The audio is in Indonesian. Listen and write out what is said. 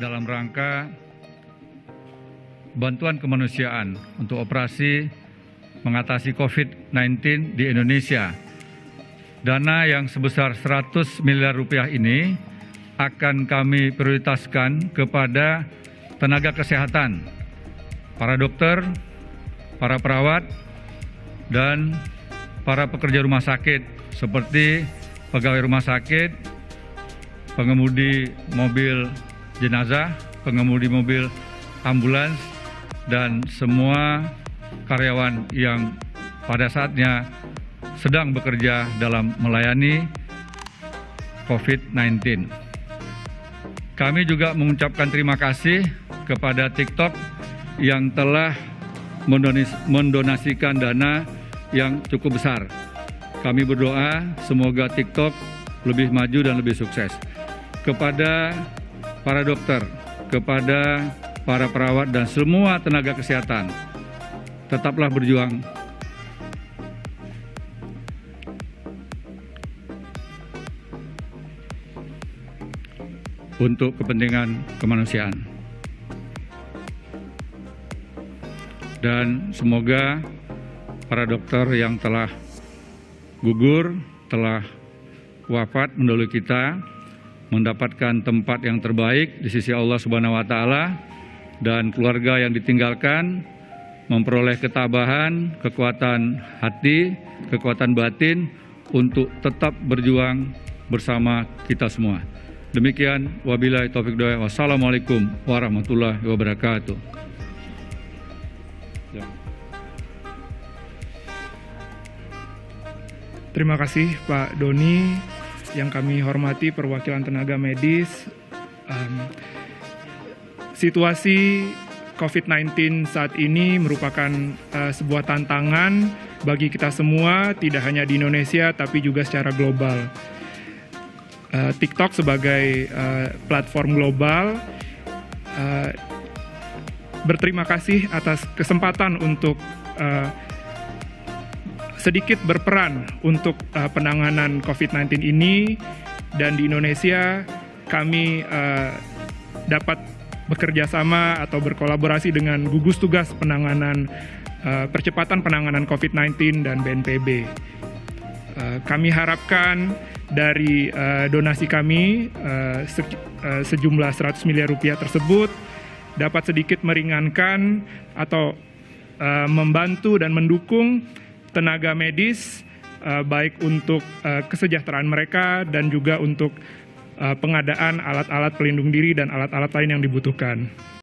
dalam rangka bantuan kemanusiaan untuk operasi mengatasi COVID-19 di Indonesia. Dana yang sebesar 100 miliar rupiah ini akan kami prioritaskan kepada tenaga kesehatan, para dokter, para perawat, dan para pekerja rumah sakit seperti pegawai rumah sakit, pengemudi mobil jenazah, pengemudi mobil ambulans, dan semua karyawan yang pada saatnya sedang bekerja dalam melayani COVID-19. Kami juga mengucapkan terima kasih kepada TikTok yang telah mendonasikan dana yang cukup besar. Kami berdoa semoga TikTok lebih maju dan lebih sukses. Kepada para dokter, kepada para perawat dan semua tenaga kesehatan, tetaplah berjuang. Untuk kepentingan kemanusiaan. Dan semoga para dokter yang telah gugur, telah wafat mendahului kita, mendapatkan tempat yang terbaik di sisi Allah Subhanahu wa Ta'ala, dan keluarga yang ditinggalkan memperoleh ketabahan, kekuatan hati, kekuatan batin untuk tetap berjuang bersama kita semua. Demikian, wabillahi taufiq hidayah, wassalamualaikum warahmatullahi wabarakatuh. Terima kasih Pak Doni, yang kami hormati perwakilan tenaga medis. Situasi COVID-19 saat ini merupakan sebuah tantangan bagi kita semua, tidak hanya di Indonesia tapi juga secara global. TikTok sebagai platform global berterima kasih atas kesempatan untuk sedikit berperan untuk penanganan COVID-19 ini, dan di Indonesia kami dapat bekerja sama atau berkolaborasi dengan gugus tugas penanganan percepatan penanganan COVID-19 dan BNPB. Kami harapkan dari donasi kami sejumlah 100 miliar rupiah tersebut dapat sedikit meringankan atau membantu dan mendukung tenaga medis, baik untuk kesejahteraan mereka dan juga untuk pengadaan alat-alat pelindung diri dan alat-alat lain yang dibutuhkan.